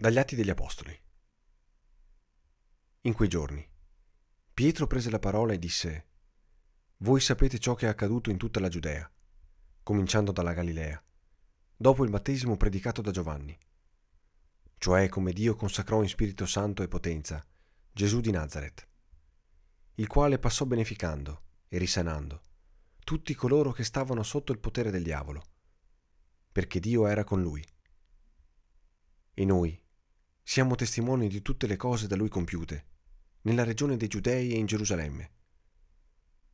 Dagli Atti degli Apostoli. In quei giorni, Pietro prese la parola e disse: «Voi sapete ciò che è accaduto in tutta la Giudea, cominciando dalla Galilea, dopo il battesimo predicato da Giovanni, cioè come Dio consacrò in Spirito Santo e potenza Gesù di Nàzaret, il quale passò beneficando e risanando tutti coloro che stavano sotto il potere del diavolo, perché Dio era con lui. E noi siamo testimoni di tutte le cose da lui compiute, nella regione dei Giudei e in Gerusalemme.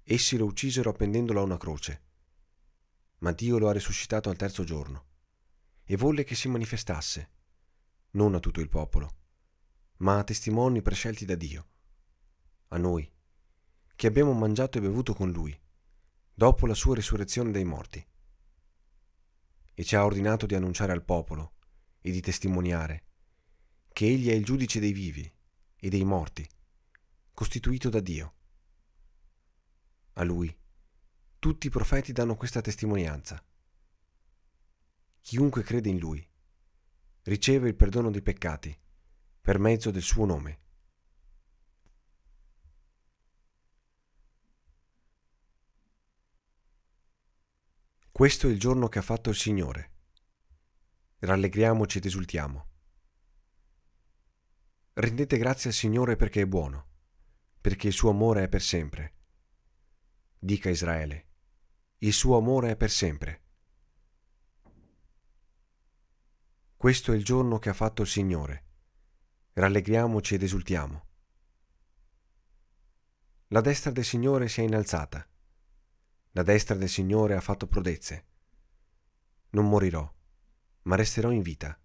Essi lo uccisero appendendolo a una croce, ma Dio lo ha risuscitato al terzo giorno, e volle che si manifestasse, non a tutto il popolo, ma a testimoni prescelti da Dio, a noi, che abbiamo mangiato e bevuto con lui, dopo la sua risurrezione dai morti. E ci ha ordinato di annunciare al popolo e di testimoniare che egli è il giudice dei vivi e dei morti, costituito da Dio. A lui tutti i profeti danno questa testimonianza. Chiunque crede in lui riceve il perdono dei peccati per mezzo del suo nome». Questo è il giorno che ha fatto il Signore. Rallegriamoci ed esultiamo. Rendete grazie al Signore perché è buono, perché il suo amore è per sempre. Dica Israele: il suo amore è per sempre. Questo è il giorno che ha fatto il Signore. Rallegriamoci ed esultiamo. La destra del Signore si è innalzata. La destra del Signore ha fatto prodezze. Non morirò, ma resterò in vita,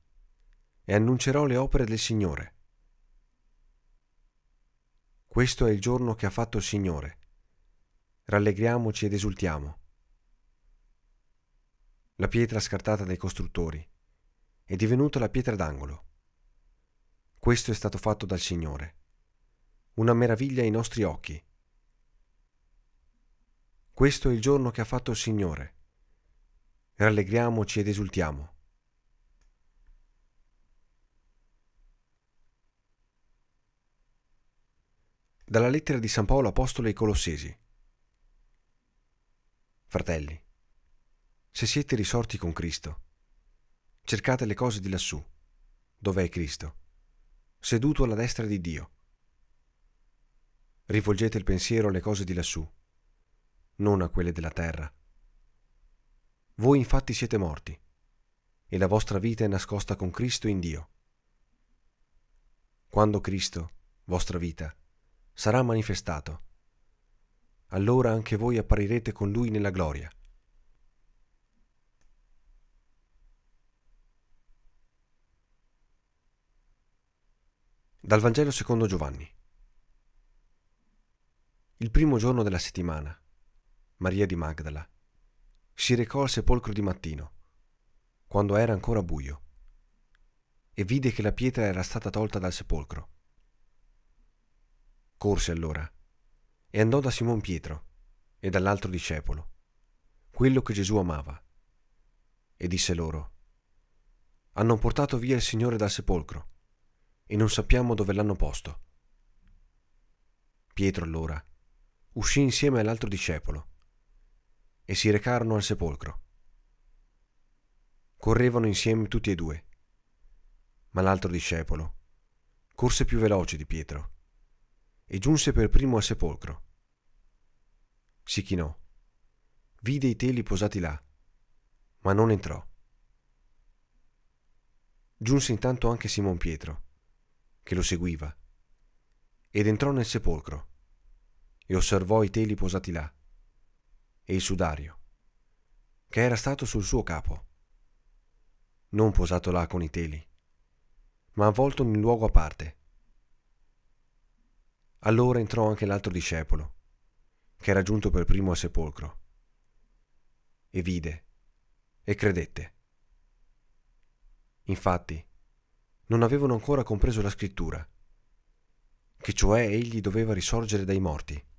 e annuncerò le opere del Signore. Questo è il giorno che ha fatto il Signore. Rallegriamoci ed esultiamo. La pietra scartata dai costruttori è divenuta la pietra d'angolo. Questo è stato fatto dal Signore, una meraviglia ai nostri occhi. Questo è il giorno che ha fatto il Signore. Rallegriamoci ed esultiamo. Dalla lettera di San Paolo Apostolo ai Colossesi. Fratelli, se siete risorti con Cristo, cercate le cose di lassù, dove è Cristo, seduto alla destra di Dio. Rivolgete il pensiero alle cose di lassù, non a quelle della terra. Voi infatti siete morti, e la vostra vita è nascosta con Cristo in Dio. Quando Cristo, vostra vita, sarà manifestato, allora anche voi apparirete con Lui nella gloria. Dal Vangelo secondo Giovanni. Il primo giorno della settimana, Maria di Magdala si recò al sepolcro di mattino, quando era ancora buio, e vide che la pietra era stata tolta dal sepolcro. Corse allora e andò da Simon Pietro e dall'altro discepolo, quello che Gesù amava, e disse loro: «Hanno portato via il Signore dal sepolcro e non sappiamo dove l'hanno posto». Pietro allora uscì insieme all'altro discepolo e si recarono al sepolcro. Correvano insieme tutti e due, ma l'altro discepolo corse più veloce di Pietro e giunse per primo al sepolcro. Si chinò, vide i teli posati là, ma non entrò. Giunse intanto anche Simon Pietro, che lo seguiva, ed entrò nel sepolcro e osservò i teli posati là e il sudario, che era stato sul suo capo, non posato là con i teli, ma avvolto in un luogo a parte. Allora entrò anche l'altro discepolo, che era giunto per primo al sepolcro, e vide, e credette. Infatti, non avevano ancora compreso la scrittura, che cioè egli doveva risorgere dai morti.